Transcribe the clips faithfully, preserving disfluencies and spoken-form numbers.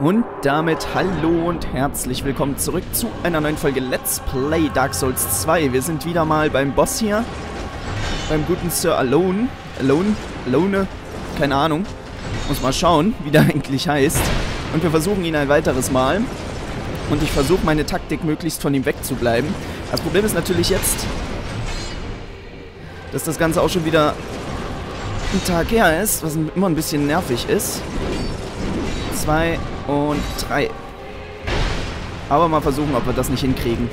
Und damit hallo und herzlich willkommen zurück zu einer neuen Folge Let's Play Dark Souls zwei. Wir sind wieder mal beim Boss hier, beim guten Sir Alonne, Alone, Alone, keine Ahnung, muss mal schauen, wie der eigentlich heißt. Und wir versuchen ihn ein weiteres Mal und ich versuche meine Taktik möglichst von ihm wegzubleiben. Das Problem ist natürlich jetzt, dass das Ganze auch schon wieder ein Tag her ist, was immer ein bisschen nervig ist. Zwei und drei. Aber mal versuchen, ob wir das nicht hinkriegen.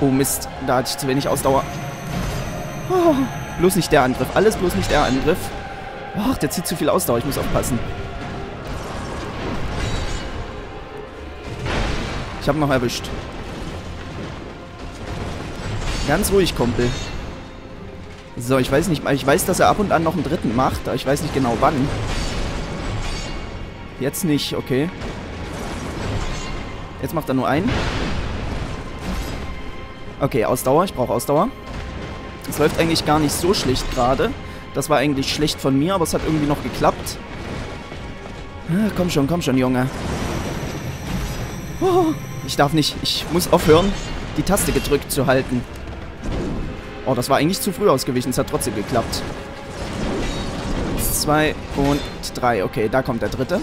Oh Mist, da hatte ich zu wenig Ausdauer. Oh, bloß nicht der Angriff. Alles bloß nicht der Angriff. Ach, der zieht zu viel Ausdauer. Ich muss aufpassen. Ich habe noch erwischt. Ganz ruhig, Kumpel. So, ich weiß nicht, ich weiß, dass er ab und an noch einen dritten macht, aber ich weiß nicht genau wann. Jetzt nicht, okay. Jetzt macht er nur einen. Okay, Ausdauer, ich brauche Ausdauer. Es läuft eigentlich gar nicht so schlecht gerade. Das war eigentlich schlecht von mir, aber es hat irgendwie noch geklappt. Ah, komm schon, komm schon, Junge. Oh, ich darf nicht, ich muss aufhören, die Taste gedrückt zu halten. Oh, das war eigentlich zu früh ausgewichen. Es hat trotzdem geklappt. Zwei und drei. Okay, da kommt der dritte.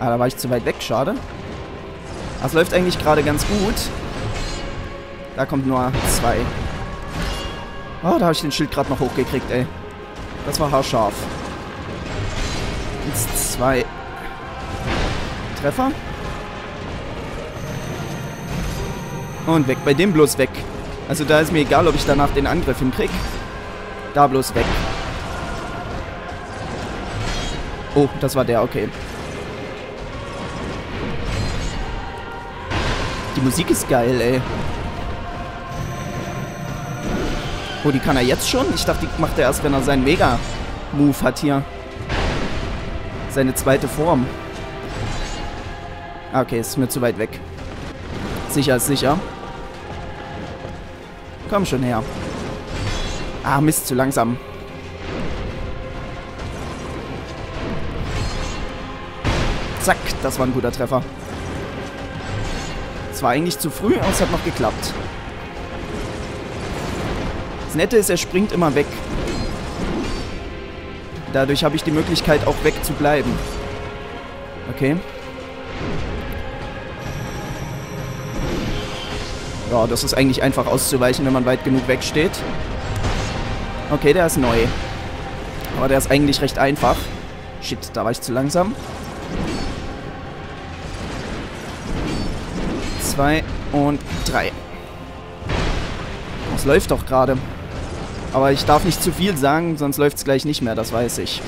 Ah, da war ich zu weit weg. Schade. Das läuft eigentlich gerade ganz gut. Da kommt nur zwei. Oh, da habe ich den Schild gerade noch hochgekriegt, ey. Das war haarscharf. Jetzt zwei. Treffer. Und weg. Bei dem bloß weg. Also da ist mir egal, ob ich danach den Angriff hinkrieg. Da bloß weg. Oh, das war der. Okay. Die Musik ist geil, ey. Oh, die kann er jetzt schon? Ich dachte, die macht er erst, wenn er seinen Mega-Move hat hier. Seine zweite Form. Ah, okay, ist mir zu weit weg. Sicher ist sicher. Komm schon her. Ah, Mist, zu langsam. Zack, das war ein guter Treffer. Es war eigentlich zu früh, aber es hat noch geklappt. Das Nette ist, er springt immer weg. Dadurch habe ich die Möglichkeit, auch weg zu bleiben. Okay. Ja, das ist eigentlich einfach auszuweichen, wenn man weit genug wegsteht. Okay, der ist neu. Aber der ist eigentlich recht einfach. Shit, da war ich zu langsam. Zwei und drei. Das läuft doch gerade. Aber ich darf nicht zu viel sagen, sonst läuft es gleich nicht mehr, das weiß ich.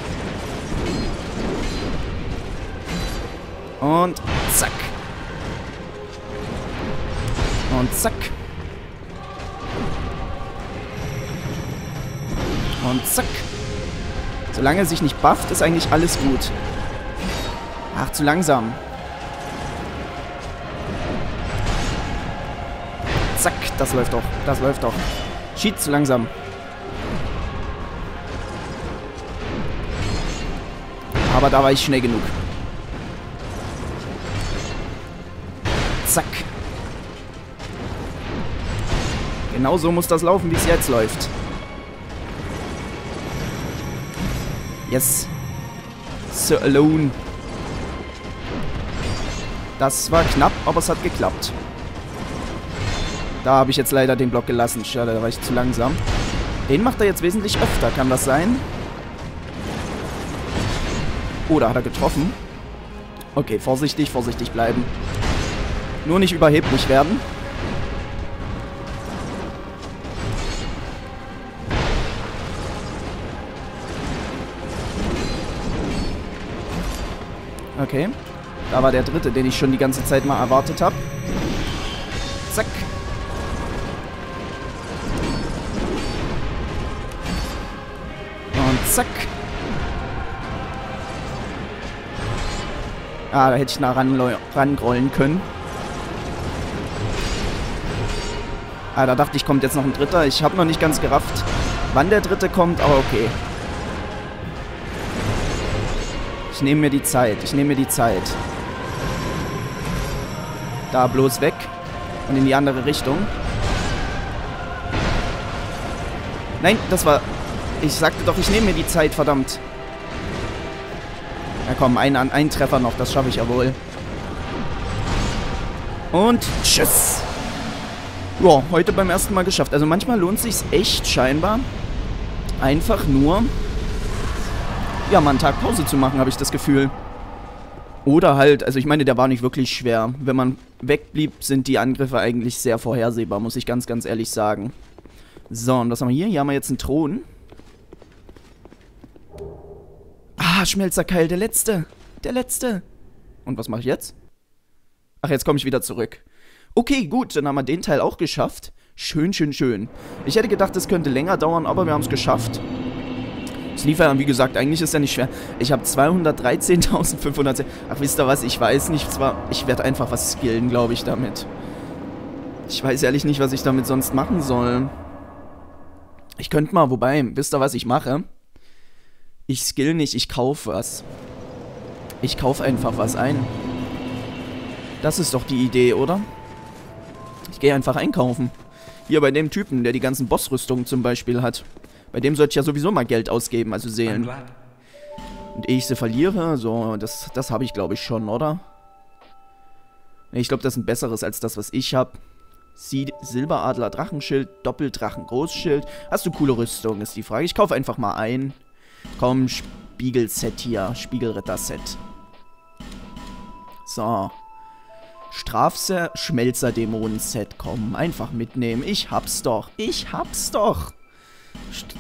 Und zack. Und zack. Und zack. Solange er sich nicht bufft, ist eigentlich alles gut. Ach, zu langsam. Zack, das läuft doch. Das läuft doch. Cheat, zu langsam. Aber da war ich schnell genug. Zack. Genau so muss das laufen, wie es jetzt läuft. Yes. Sir Alone. Das war knapp, aber es hat geklappt. Da habe ich jetzt leider den Block gelassen. Schade, da war ich zu langsam. Den macht er jetzt wesentlich öfter, kann das sein? Oh, da hat er getroffen. Okay, vorsichtig, vorsichtig bleiben. Nur nicht überheblich werden. Okay, da war der dritte, den ich schon die ganze Zeit mal erwartet habe. Zack. Und zack. Ah, da hätte ich nah rangrollen können. Ah, da dachte ich, kommt jetzt noch ein dritter. Ich habe noch nicht ganz gerafft, Wann der dritte kommt, aber okay. Ich nehme mir die Zeit. Ich nehme mir die Zeit. Da bloß weg. Und in die andere Richtung. Nein, das war... Ich sagte doch, ich nehme mir die Zeit, verdammt. Na komm, ein, ein Treffer noch, das schaffe ich ja wohl. Und tschüss. Ja, heute beim ersten Mal geschafft. Also manchmal lohnt es sich echt scheinbar, einfach nur, ja, mal einen Tag Pause zu machen, habe ich das Gefühl. Oder halt, also ich meine, der war nicht wirklich schwer. Wenn man wegblieb, sind die Angriffe eigentlich sehr vorhersehbar, muss ich ganz, ganz ehrlich sagen. So, und was haben wir hier? Hier haben wir jetzt einen Thron. Ah, Schmelzerkeil, der letzte. Der letzte. Und was mache ich jetzt? Ach, jetzt komme ich wieder zurück. Okay, gut, dann haben wir den Teil auch geschafft. Schön, schön, schön. Ich hätte gedacht, es könnte länger dauern, aber wir haben es geschafft. Das Liefern, wie gesagt, eigentlich ist ja nicht schwer. Ich habe zweihundertdreizehntausendfünfhundertzehn. Ach, wisst ihr was? Ich weiß nicht. Zwar, ich werde einfach was skillen, glaube ich, damit. Ich weiß ehrlich nicht, was ich damit sonst machen soll. Ich könnte mal, wobei, wisst ihr, was ich mache? Ich skill nicht, ich kaufe was. Ich kaufe einfach was ein. Das ist doch die Idee, oder? Ich gehe einfach einkaufen. Hier bei dem Typen, der die ganzen Bossrüstungen zum Beispiel hat. Bei dem sollte ich ja sowieso mal Geld ausgeben, also Seelen. Und ehe ich sie verliere, so, das, das habe ich glaube ich schon, oder? Nee, ich glaube, das ist ein besseres als das, was ich habe. Silberadler Drachenschild, Doppeldrachen Großschild. Hast du coole Rüstung, ist die Frage. Ich kaufe einfach mal ein. Komm, Spiegelset hier, Spiegelritter-Set. So. Strafser Schmelzer-Dämonen-Set, komm, einfach mitnehmen. Ich hab's doch, ich hab's doch.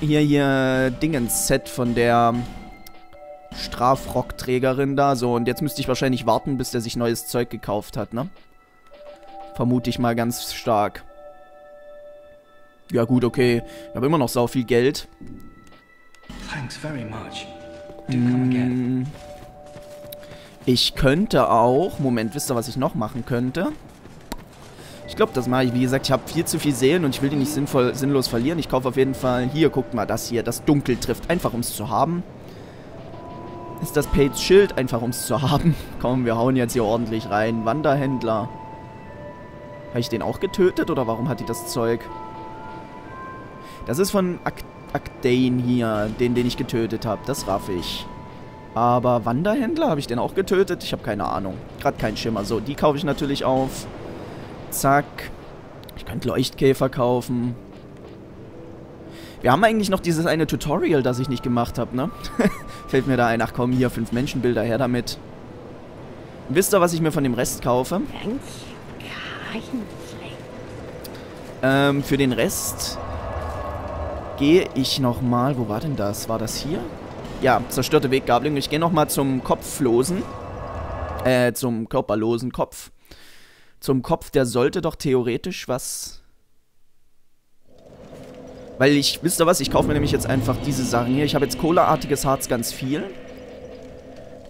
Hier, hier, Dingens-Set von der Strafrockträgerin da. So, und jetzt müsste ich wahrscheinlich warten, bis der sich neues Zeug gekauft hat, ne? Vermute ich mal ganz stark. Ja gut, okay. Ich habe immer noch sau viel Geld. Thanks very much. Do come again. Ich könnte auch... Moment, wisst ihr, was ich noch machen könnte? Ich glaube, das mache ich. Wie gesagt, ich habe viel zu viel Seelen und ich will die nicht sinnvoll, sinnlos verlieren. Ich kaufe auf jeden Fall... Hier, guckt mal, das hier. Das Dunkel trifft. Einfach, um es zu haben. Ist das Pates Schild? Einfach, um es zu haben. Komm, wir hauen jetzt hier ordentlich rein. Wanderhändler. Habe ich den auch getötet? Oder warum hat die das Zeug? Das ist von Akdain hier. Den, den ich getötet habe. Das raff ich. Aber Wanderhändler, habe ich den auch getötet? Ich habe keine Ahnung. Gerade kein Schimmer. So, die kaufe ich natürlich auf. Zack. Ich könnte Leuchtkäfer kaufen. Wir haben eigentlich noch dieses eine Tutorial, das ich nicht gemacht habe, ne? Fällt mir da ein. Ach komm, hier, fünf Menschenbilder, her damit. Wisst ihr, was ich mir von dem Rest kaufe? Ähm, für den Rest gehe ich nochmal... Wo war denn das? War das hier? Ja, zerstörte Weggabelung. Ich gehe nochmal zum Kopflosen. Äh, zum körperlosen Kopf. Zum Kopf, der sollte doch theoretisch was... Weil ich, wisst ihr was, ich kaufe mir nämlich jetzt einfach diese Sachen hier. Ich habe jetzt Cola-artiges Harz ganz viel.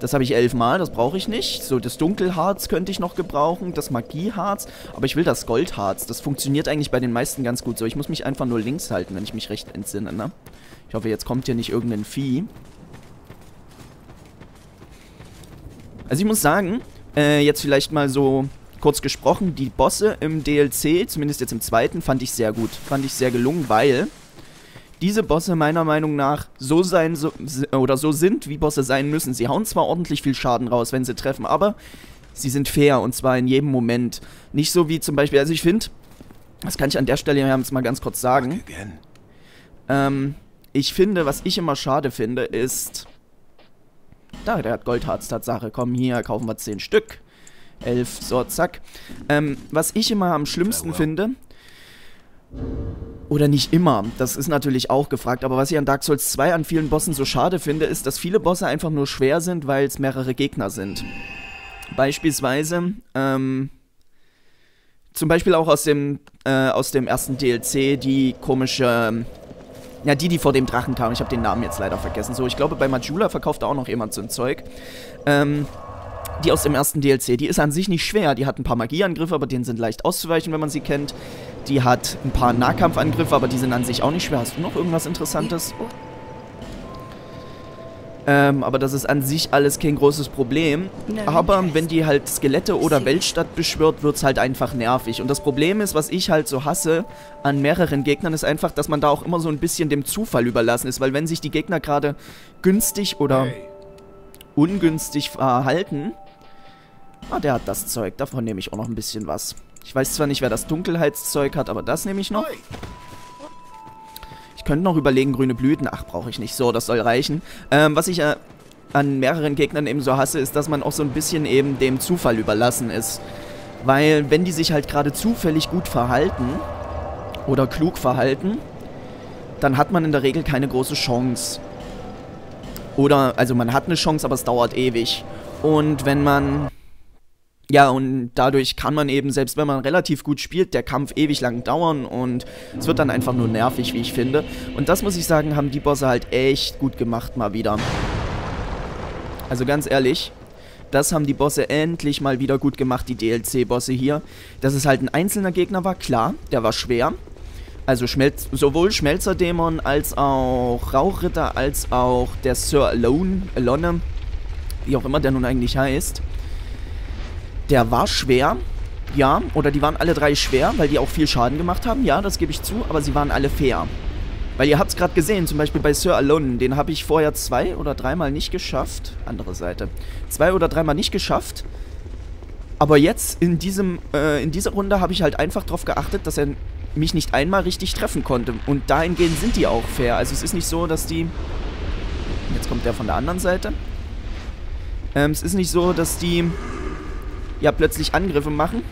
Das habe ich elfmal, das brauche ich nicht. So, das Dunkelharz könnte ich noch gebrauchen, das Magieharz. Aber ich will das Goldharz. Das funktioniert eigentlich bei den meisten ganz gut so. Ich muss mich einfach nur links halten, wenn ich mich recht entsinne, ne? Ich hoffe, jetzt kommt hier nicht irgendein Vieh. Also ich muss sagen, äh, jetzt vielleicht mal so kurz gesprochen, die Bosse im D L C, zumindest jetzt im zweiten, fand ich sehr gut. Fand ich sehr gelungen, weil diese Bosse meiner Meinung nach so sein so, oder so sind, wie Bosse sein müssen. Sie hauen zwar ordentlich viel Schaden raus, wenn sie treffen, aber sie sind fair und zwar in jedem Moment. Nicht so wie zum Beispiel, also ich finde, das kann ich an der Stelle jetzt mal ganz kurz sagen. Ähm... Ich finde, was ich immer schade finde, ist... Da, der hat Goldharz, Tatsache. Komm, hier, kaufen wir zehn Stück. elf, so, zack. Ähm, was ich immer am schlimmsten finde... Oder nicht immer, das ist natürlich auch gefragt, aber was ich an Dark Souls zwei an vielen Bossen so schade finde, ist, dass viele Bosse einfach nur schwer sind, weil es mehrere Gegner sind. Beispielsweise, ähm... Zum Beispiel auch aus dem, äh, aus dem ersten D L C, die komische... Ja, die, die vor dem Drachen kamen. Ich habe den Namen jetzt leider vergessen. So, ich glaube, bei Majula verkauft auch noch jemand so ein Zeug. Ähm, die aus dem ersten D L C. Die ist an sich nicht schwer. Die hat ein paar Magieangriffe, aber denen sind leicht auszuweichen, wenn man sie kennt. Die hat ein paar Nahkampfangriffe, aber die sind an sich auch nicht schwer. Hast du noch irgendwas Interessantes? Ähm, aber das ist an sich alles kein großes Problem. Aber wenn die halt Skelette oder Weltstadt beschwört, wird es halt einfach nervig. Und das Problem ist, was ich halt so hasse an mehreren Gegnern, ist einfach, dass man da auch immer so ein bisschen dem Zufall überlassen ist. Weil wenn sich die Gegner gerade günstig oder ungünstig verhalten... Ah, der hat das Zeug. Davon nehme ich auch noch ein bisschen was. Ich weiß zwar nicht, wer das Dunkelheitszeug hat, aber das nehme ich noch. Ich könnte noch überlegen, grüne Blüten. Ach, brauche ich nicht. So, das soll reichen. Ähm, was ich äh, an mehreren Gegnern eben so hasse, ist, dass man auch so ein bisschen eben dem Zufall überlassen ist. Weil, wenn die sich halt gerade zufällig gut verhalten oder klug verhalten, dann hat man in der Regel keine große Chance. Oder, also man hat eine Chance, aber es dauert ewig. Und wenn man... Ja, und dadurch kann man eben, selbst wenn man relativ gut spielt, der Kampf ewig lang dauern und es wird dann einfach nur nervig, wie ich finde. Und das, muss ich sagen, haben die Bosse halt echt gut gemacht mal wieder. Also ganz ehrlich, das haben die Bosse endlich mal wieder gut gemacht, die D L C-Bosse hier. Dass es halt ein einzelner Gegner war, klar, der war schwer. Also Schmelz sowohl Schmelzer-Dämon als auch Rauchritter, als auch der Sir Alonne, Alonne, wie auch immer der nun eigentlich heißt. Der war schwer, ja, oder die waren alle drei schwer, weil die auch viel Schaden gemacht haben, ja, das gebe ich zu, aber sie waren alle fair. Weil ihr habt es gerade gesehen, zum Beispiel bei Sir Alonne, den habe ich vorher zwei oder dreimal nicht geschafft, andere Seite, zwei oder dreimal nicht geschafft, aber jetzt in diesem, äh, in dieser Runde habe ich halt einfach darauf geachtet, dass er mich nicht einmal richtig treffen konnte und dahingehend sind die auch fair, also es ist nicht so, dass die, jetzt kommt der von der anderen Seite, ähm, es ist nicht so, dass die... ja, plötzlich Angriffe machen,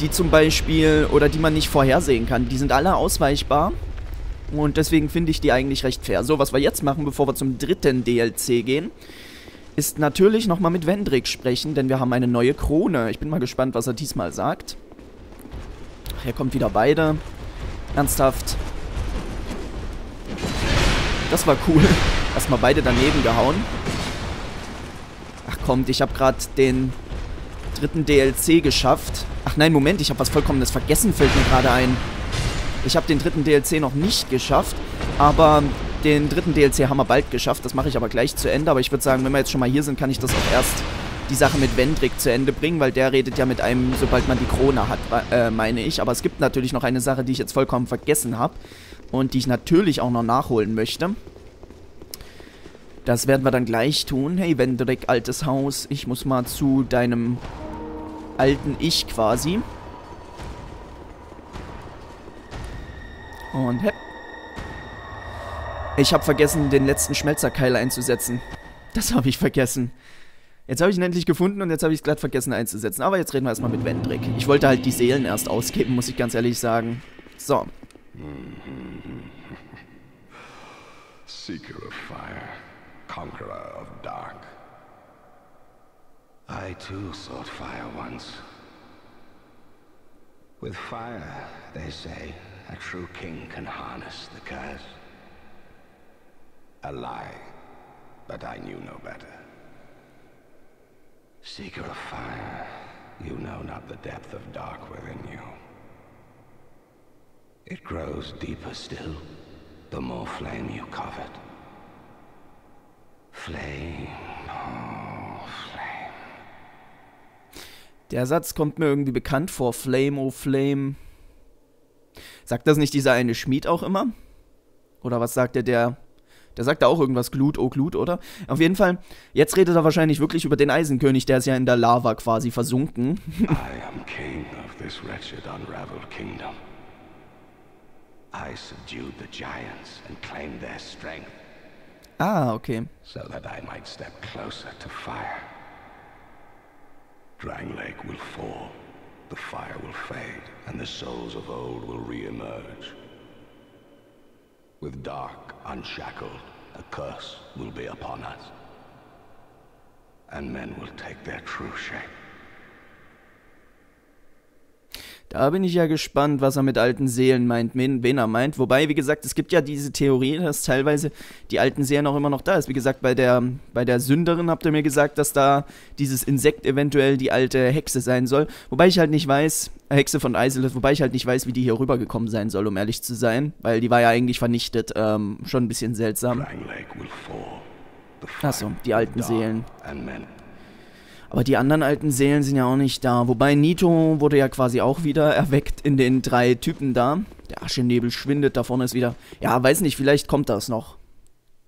die zum Beispiel, oder die man nicht vorhersehen kann. Die sind alle ausweichbar und deswegen finde ich die eigentlich recht fair. So, was wir jetzt machen, bevor wir zum dritten D L C gehen, ist natürlich nochmal mit Vendrick sprechen, denn wir haben eine neue Krone. Ich bin mal gespannt, was er diesmal sagt. Ach, er kommt wieder beide. Ernsthaft. Das war cool. Erstmal beide daneben gehauen. Ich habe gerade den dritten D L C geschafft. Ach nein, Moment, ich habe was vollkommenes vergessen, fällt mir gerade ein. Ich habe den dritten D L C noch nicht geschafft, aber den dritten D L C haben wir bald geschafft. Das mache ich aber gleich zu Ende. Aber ich würde sagen, wenn wir jetzt schon mal hier sind, kann ich das auch erst die Sache mit Vendrick zu Ende bringen, weil der redet ja mit einem, sobald man die Krone hat, äh, meine ich. Aber es gibt natürlich noch eine Sache, die ich jetzt vollkommen vergessen habe und die ich natürlich auch noch nachholen möchte. Das werden wir dann gleich tun. Hey, Vendrick, altes Haus. Ich muss mal zu deinem alten Ich quasi. Und hepp. Ich habe vergessen, den letzten Schmelzerkeil einzusetzen. Das habe ich vergessen. Jetzt habe ich ihn endlich gefunden und jetzt habe ich es glatt vergessen einzusetzen. Aber jetzt reden wir erstmal mit Vendrick. Ich wollte halt die Seelen erst ausgeben, muss ich ganz ehrlich sagen. So. Seeker of Fire. Conqueror of Dark. I too sought fire once. With fire, they say, a true king can harness the curse. A lie, but I knew no better. Seeker of fire, you know not the depth of dark within you. It grows deeper still, the more flame you covet. Flame. Oh, Flame. Der Satz kommt mir irgendwie bekannt vor. Flame, oh Flame. Sagt das nicht dieser eine Schmied auch immer? Oder was sagt der, der... Der sagt da auch irgendwas, Glut, oh Glut, oder? Auf jeden Fall, jetzt redet er wahrscheinlich wirklich über den Eisenkönig, der ist ja in der Lava quasi versunken. I am king of this wretched unraveled kingdom. I subdued the giants and claimed their strength. Ah, okay. So that I might step closer to fire. Drangleic will fall, the fire will fade, and the souls of old will re-emerge. With dark unshackled, a curse will be upon us. And men will take their true shape. Da bin ich ja gespannt, was er mit alten Seelen meint, wen er meint. Wobei, wie gesagt, es gibt ja diese Theorie, dass teilweise die alten Seelen auch immer noch da ist. Wie gesagt, bei der, bei der Sünderin habt ihr mir gesagt, dass da dieses Insekt eventuell die alte Hexe sein soll. Wobei ich halt nicht weiß, Hexe von Eiselith, wobei ich halt nicht weiß, wie die hier rübergekommen sein soll, um ehrlich zu sein. Weil die war ja eigentlich vernichtet, ähm, schon ein bisschen seltsam. Achso, die alten Seelen. Aber die anderen alten Seelen sind ja auch nicht da. Wobei Nito wurde ja quasi auch wieder erweckt in den drei Typen da. Der Aschennebel schwindet, da vorne ist wieder... Ja, weiß nicht, vielleicht kommt das noch.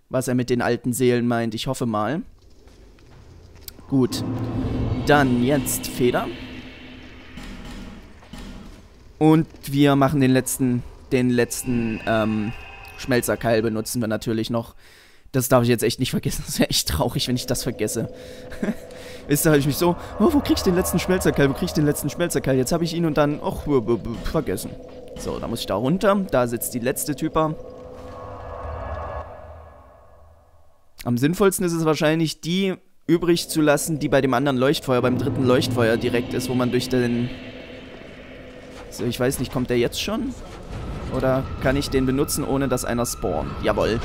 Was er mit den alten Seelen meint, ich hoffe mal. Gut. Dann jetzt Feder. Und wir machen den letzten... Den letzten ähm, Schmelzerkeil benutzen wir natürlich noch. Das darf ich jetzt echt nicht vergessen. Das wäre echt traurig, wenn ich das vergesse. Wisst ihr, habe ich mich so, oh, wo krieg ich den letzten Schmelzerkeil, wo krieg ich den letzten Schmelzerkeil? Jetzt habe ich ihn und dann, och, vergessen. So, da muss ich da runter. Da sitzt die letzte Typa. Am sinnvollsten ist es wahrscheinlich, die übrig zu lassen, die bei dem anderen Leuchtfeuer, beim dritten Leuchtfeuer direkt ist, wo man durch den... So, ich weiß nicht, kommt der jetzt schon? Oder kann ich den benutzen, ohne dass einer spawnt? Jawohl.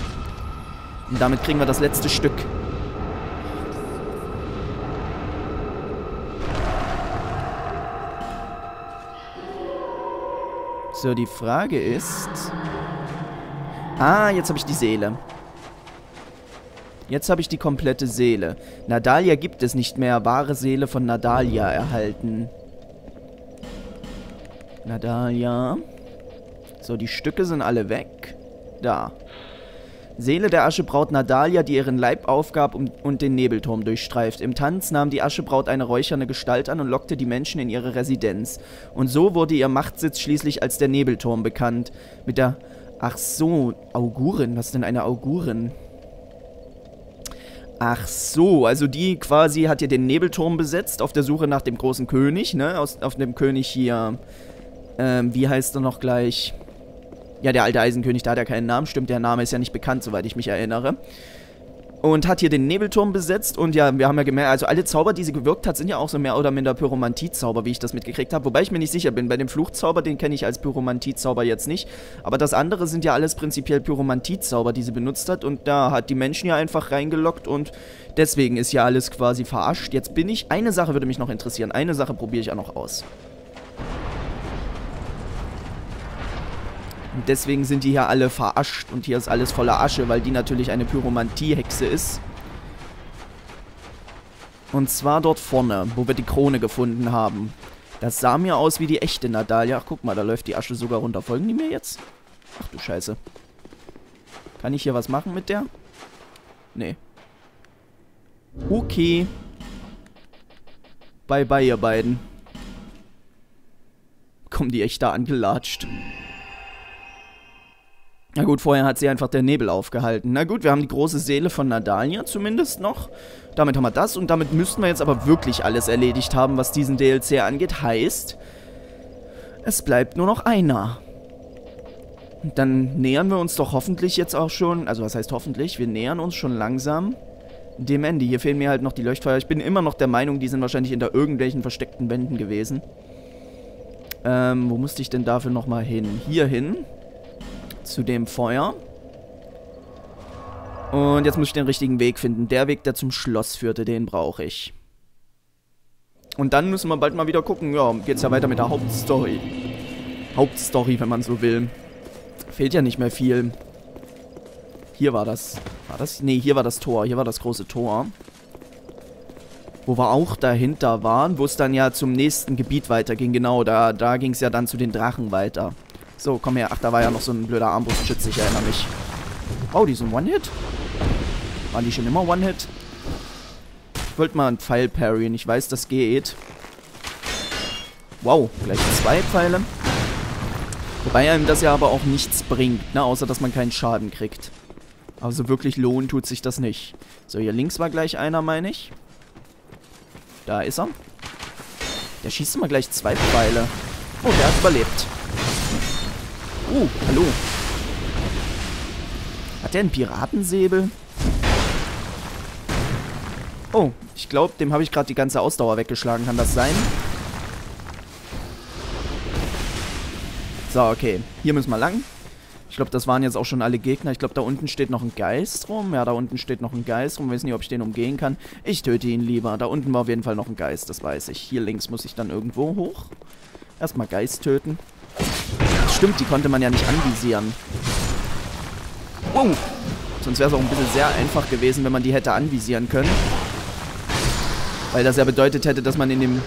Und damit kriegen wir das letzte Stück. So, die Frage ist... Ah, jetzt habe ich die Seele. Jetzt habe ich die komplette Seele. Nadalia gibt es nicht mehr. Wahre Seele von Nadalia erhalten. Nadalia. So, die Stücke sind alle weg. Da. Seele der Aschebraut Nadalia, die ihren Leib aufgab und den Nebelturm durchstreift. Im Tanz nahm die Aschebraut eine räucherne Gestalt an und lockte die Menschen in ihre Residenz. Und so wurde ihr Machtsitz schließlich als der Nebelturm bekannt. Mit der... Ach so, Augurin. Was ist denn eine Augurin? Ach so, also die quasi hat hier den Nebelturm besetzt, auf der Suche nach dem großen König, ne? Aus, auf dem König hier... Ähm, wie heißt er noch gleich... Ja, der alte Eisenkönig, da hat er keinen Namen. Stimmt, der Name ist ja nicht bekannt, soweit ich mich erinnere. Und hat hier den Nebelturm besetzt. Und ja, wir haben ja gemerkt, also alle Zauber, die sie gewirkt hat, sind ja auch so mehr oder minder Pyromantie-Zauber, wie ich das mitgekriegt habe. Wobei ich mir nicht sicher bin. Bei dem Fluchzauber, den kenne ich als Pyromantie-Zauber jetzt nicht. Aber das andere sind ja alles prinzipiell Pyromantie-Zauber, die sie benutzt hat. Und da hat die Menschen ja einfach reingelockt. Und deswegen ist ja alles quasi verarscht. Jetzt bin ich... Eine Sache würde mich noch interessieren. Eine Sache probiere ich auch noch aus. Und deswegen sind die hier alle verascht und hier ist alles voller Asche, weil die natürlich eine Pyromantie-Hexe ist. Und zwar dort vorne, wo wir die Krone gefunden haben. Das sah mir aus wie die echte Nadalia. Ach, guck mal, da läuft die Asche sogar runter. Folgen die mir jetzt? Ach du Scheiße. Kann ich hier was machen mit der? Nee. Okay. Bye bye, ihr beiden. Kommen die echt da angelatscht. Na gut, vorher hat sie einfach der Nebel aufgehalten. Na gut, wir haben die große Seele von Nadalia zumindest noch. Damit haben wir das und damit müssten wir jetzt aber wirklich alles erledigt haben, was diesen D L C angeht. Heißt, es bleibt nur noch einer. Und dann nähern wir uns doch hoffentlich jetzt auch schon, also was heißt hoffentlich, wir nähern uns schon langsam dem Ende. Hier fehlen mir halt noch die Leuchtfeuer. Ich bin immer noch der Meinung, die sind wahrscheinlich hinter irgendwelchen versteckten Wänden gewesen. Ähm, wo musste ich denn dafür nochmal hin? Hier hin. Zu dem Feuer. Und jetzt muss ich den richtigen Weg finden. Der Weg, der zum Schloss führte, den brauche ich. Und dann müssen wir bald mal wieder gucken. Ja, geht's ja weiter mit der Hauptstory. Hauptstory, wenn man so will. Fehlt ja nicht mehr viel. Hier war das. War das? Nee, hier war das Tor. Hier war das große Tor. Wo wir auch dahinter waren, wo es dann ja zum nächsten Gebiet weiterging. Genau, da, da ging es ja dann zu den Drachen weiter. So, komm her. Ach, da war ja noch so ein blöder Armbrustschütze, ich erinnere mich. Oh, die sind One-Hit? Waren die schon immer One-Hit? Ich wollte mal einen Pfeil parryen. Ich weiß, das geht. Wow, gleich zwei Pfeile. Wobei einem das ja aber auch nichts bringt, ne? Außer, dass man keinen Schaden kriegt. Also wirklich lohnen tut sich das nicht. So, hier links war gleich einer, meine ich. Da ist er. Der schießt immer gleich zwei Pfeile. Oh, der hat überlebt. Oh, hallo. Hat der einen Piratensäbel? Oh, ich glaube, dem habe ich gerade die ganze Ausdauer weggeschlagen. Kann das sein? So, okay. Hier müssen wir lang. Ich glaube, das waren jetzt auch schon alle Gegner. Ich glaube, da unten steht noch ein Geist rum. Ja, da unten steht noch ein Geist rum. Ich weiß nicht, ob ich den umgehen kann. Ich töte ihn lieber. Da unten war auf jeden Fall noch ein Geist, das weiß ich. Hier links muss ich dann irgendwo hoch. Erstmal Geist töten. Stimmt, die konnte man ja nicht anvisieren. Wow! Sonst wäre es auch ein bisschen sehr einfach gewesen, wenn man die hätte anvisieren können. Weil das ja bedeutet hätte, dass man in dem...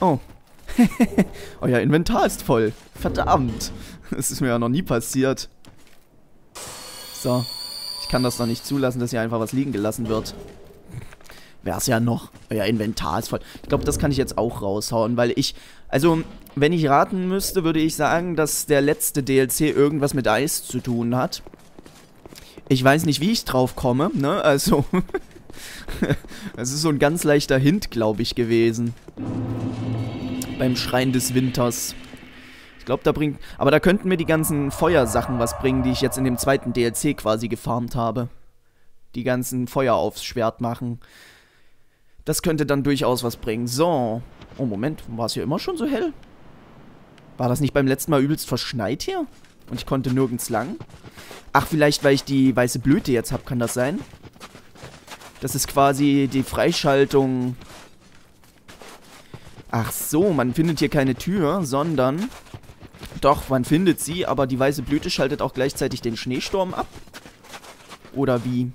Oh. Euer Inventar ist voll. Verdammt. Das ist mir ja noch nie passiert. So. Ich kann das doch nicht zulassen, dass hier einfach was liegen gelassen wird. Wär's ja noch. Euer Inventar ist voll. Ich glaube, das kann ich jetzt auch raushauen, weil ich... Also, wenn ich raten müsste, würde ich sagen, dass der letzte D L C irgendwas mit Eis zu tun hat. Ich weiß nicht, wie ich drauf komme, ne? Also... Es ist so ein ganz leichter Hint, glaube ich, gewesen. Beim Schrein des Winters. Ich glaube, da bringt... Aber da könnten mir die ganzen Feuersachen was bringen, die ich jetzt in dem zweiten D L C quasi gefarmt habe. Die ganzen Feuer aufs Schwert machen. Das könnte dann durchaus was bringen. So. Oh, Moment. War es hier immer schon so hell? War das nicht beim letzten Mal übelst verschneit hier? Und ich konnte nirgends lang? Ach, vielleicht, weil ich die weiße Blüte jetzt habe, kann das sein? Das ist quasi die Freischaltung... Ach so, man findet hier keine Tür, sondern... Doch, man findet sie, aber die weiße Blüte schaltet auch gleichzeitig den Schneesturm ab. Oder wie?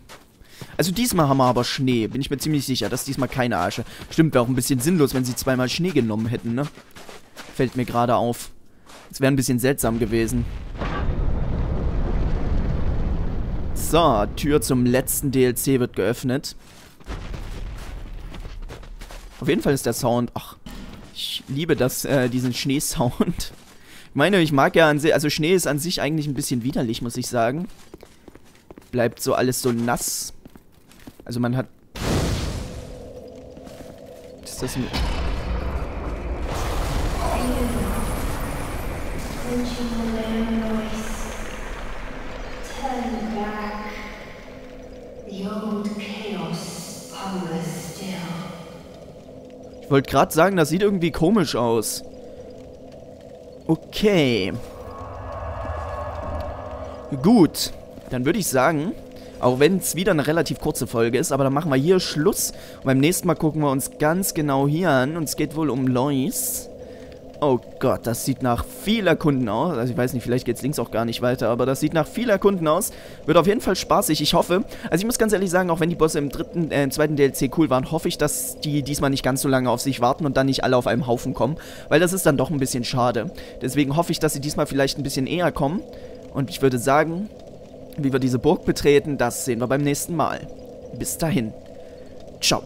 Also diesmal haben wir aber Schnee, bin ich mir ziemlich sicher. Das ist diesmal keine Asche. Stimmt, wäre auch ein bisschen sinnlos, wenn sie zweimal Schnee genommen hätten, ne? Fällt mir gerade auf. Das wäre ein bisschen seltsam gewesen. So, Tür zum letzten D L C wird geöffnet. Auf jeden Fall ist der Sound... Ach, ich liebe das, äh, diesen Schneesound. Ich meine, ich mag ja an sich... Also Schnee ist an sich eigentlich ein bisschen widerlich, muss ich sagen. Bleibt so alles so nass. Also man hat... Ist das ein... Ich wollte gerade sagen, das sieht irgendwie komisch aus. Okay. Gut. Dann würde ich sagen, auch wenn es wieder eine relativ kurze Folge ist, aber dann machen wir hier Schluss. Und beim nächsten Mal gucken wir uns ganz genau hier an. Und es geht wohl um Lois. Oh Gott, das sieht nach viel Erkunden aus. Also ich weiß nicht, vielleicht geht es links auch gar nicht weiter, aber das sieht nach viel Erkunden aus. Wird auf jeden Fall spaßig, ich hoffe. Also ich muss ganz ehrlich sagen, auch wenn die Bosse im dritten, äh, im zweiten D L C cool waren, hoffe ich, dass die diesmal nicht ganz so lange auf sich warten und dann nicht alle auf einem Haufen kommen. Weil das ist dann doch ein bisschen schade. Deswegen hoffe ich, dass sie diesmal vielleicht ein bisschen eher kommen. Und ich würde sagen, wie wir diese Burg betreten, das sehen wir beim nächsten Mal. Bis dahin. Ciao.